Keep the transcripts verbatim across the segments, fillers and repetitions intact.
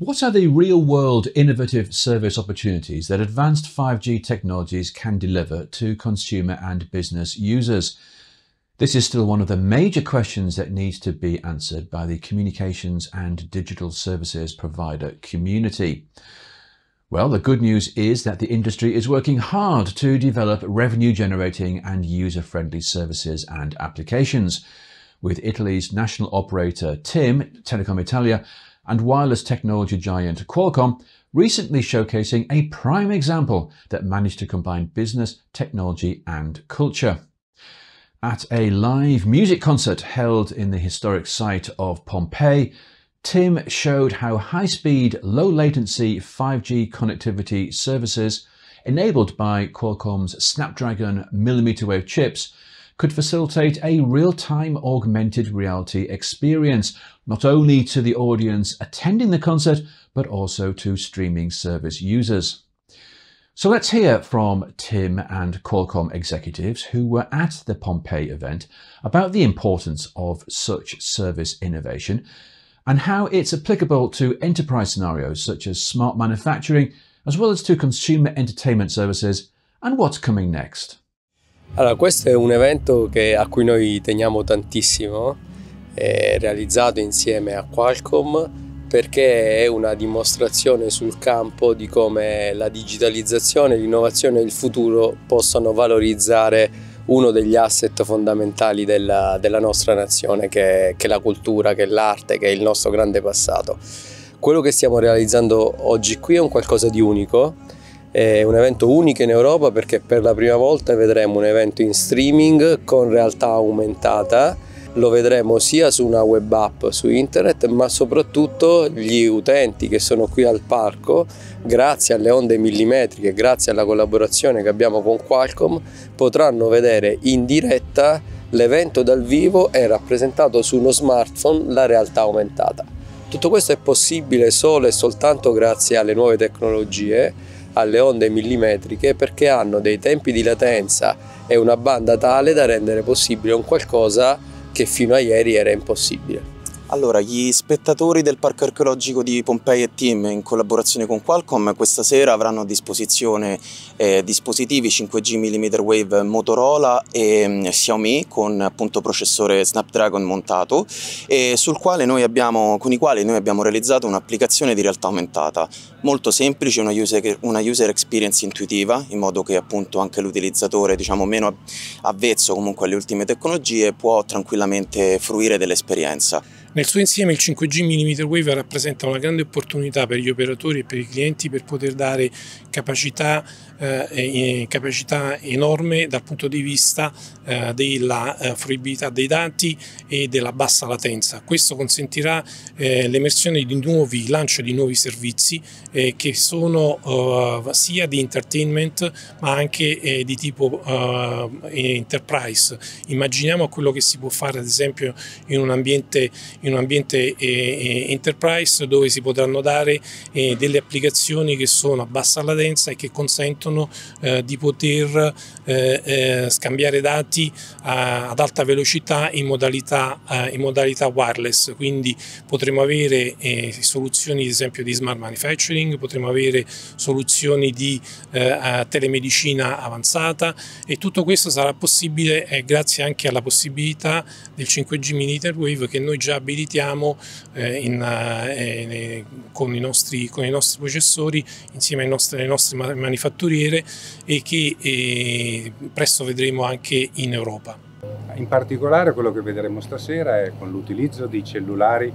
What are the real-world innovative service opportunities that advanced five G technologies can deliver to consumer and business users? This is still one of the major questions that needs to be answered by the communications and digital services provider community. Well, the good news is that the industry is working hard to develop revenue-generating and user-friendly services and applications, with Italy's national operator TIM, Telecom Italia, and wireless technology giant Qualcomm recently showcasing a prime example that managed to combine business, technology and culture. At a live music concert held in the historic site of Pompeii, TIM showed how high-speed, low-latency five G connectivity services enabled by Qualcomm's Snapdragon mmWave chips could facilitate a real-time augmented reality experience, not only to the audience attending the concert, but also to streaming service users. So let's hear from TIM and Qualcomm executives who were at the Pompeii event about the importance of such service innovation and how it's applicable to enterprise scenarios such as smart manufacturing, as well as to consumer entertainment services, and what's coming next. Allora, questo è un evento che, a cui noi teniamo tantissimo, è realizzato insieme a Qualcomm perché è una dimostrazione sul campo di come la digitalizzazione, l'innovazione e il futuro possano valorizzare uno degli asset fondamentali della, della nostra nazione, che, che è la cultura, che è l'arte, che è il nostro grande passato. Quello che stiamo realizzando oggi qui è un qualcosa di unico. È un evento unico in Europa perché per la prima volta vedremo un evento in streaming con realtà aumentata. Lo vedremo sia su una web app su internet, ma soprattutto gli utenti che sono qui al parco, grazie alle onde millimetriche, grazie alla collaborazione che abbiamo con Qualcomm, potranno vedere in diretta l'evento dal vivo e rappresentato su uno smartphone la realtà aumentata. Tutto questo è possibile solo e soltanto grazie alle nuove tecnologie, alle onde millimetriche, perché hanno dei tempi di latenza e una banda tale da rendere possibile un qualcosa che fino a ieri era impossibile. Allora, gli spettatori del Parco Archeologico di Pompei e TIM, in collaborazione con Qualcomm, questa sera avranno a disposizione eh, dispositivi cinque G mmWave Motorola e mh, Xiaomi con appunto processore Snapdragon montato, e sul quale noi abbiamo, con i quali noi abbiamo realizzato un'applicazione di realtà aumentata molto semplice, una user, una user experience intuitiva, in modo che appunto anche l'utilizzatore, diciamo, meno avvezzo comunque alle ultime tecnologie può tranquillamente fruire dell'esperienza. Nel suo insieme il cinque G mmWave rappresenta una grande opportunità per gli operatori e per i clienti per poter dare capacità, eh, capacità enorme dal punto di vista eh, della eh, fruibilità dei dati e della bassa latenza. Questo consentirà eh, l'emersione di nuovi, il lancio di nuovi servizi eh, che sono eh, sia di entertainment ma anche eh, di tipo eh, enterprise. Immaginiamo quello che si può fare ad esempio in un ambiente in un ambiente eh, enterprise, dove si potranno dare eh, delle applicazioni che sono a bassa latenza e che consentono eh, di poter eh, eh, scambiare dati a, ad alta velocità in modalità, eh, in modalità wireless. Quindi potremo avere eh, soluzioni ad esempio di smart manufacturing, potremo avere soluzioni di eh, telemedicina avanzata, e tutto questo sarà possibile eh, grazie anche alla possibilità del cinque G mmWave che noi già abilitiamo eh, in, eh, con, i nostri, con i nostri processori insieme ai nostri, ai nostri manifatturiere, e che eh, presto vedremo anche in Europa. In particolare quello che vedremo stasera è con l'utilizzo di cellulari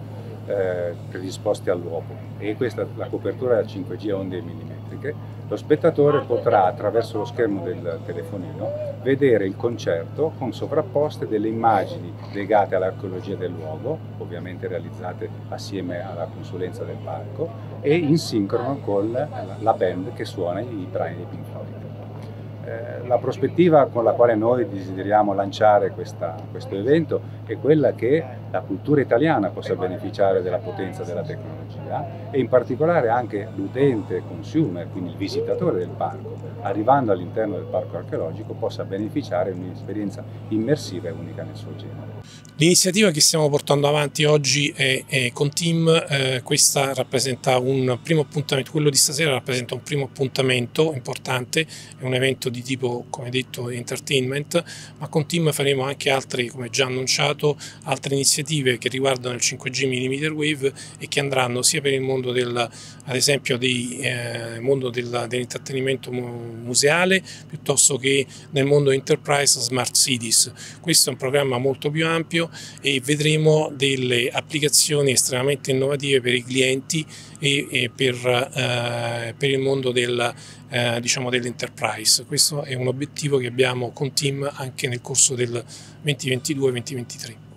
eh, predisposti all'uopo, e questa la copertura è cinque G a onde millimetriche. Lo spettatore potrà attraverso lo schermo del telefonino vedere il concerto con sovrapposte delle immagini legate all'archeologia del luogo, ovviamente realizzate assieme alla consulenza del parco, e in sincrono con la band che suona i brani di Pink Floyd. Eh, la prospettiva con la quale noi desideriamo lanciare questa, questo evento è quella che la cultura italiana possa beneficiare della potenza della tecnologia e in particolare anche l'utente consumer, quindi il visitatore del parco, arrivando all'interno del parco archeologico, possa beneficiare di un'esperienza immersiva e unica nel suo genere. L'iniziativa che stiamo portando avanti oggi è, è con Team, eh, questa rappresenta un primo appuntamento, quello di stasera rappresenta un primo appuntamento importante, è un evento di tipo, come detto, entertainment, ma con Team faremo anche altri, come già annunciato, altre iniziative che riguardano il cinque G mmWave e che andranno sia per il mondo del, ad esempio, dei, eh, mondo del, dell'intrattenimento museale, piuttosto che nel mondo enterprise smart cities. Questo è un programma molto più ampio e vedremo delle applicazioni estremamente innovative per i clienti e, e per, eh, per il mondo del, eh, diciamo dell'enterprise. Questo è un obiettivo che abbiamo con Team anche nel corso del duemilaventidue duemilaventitré.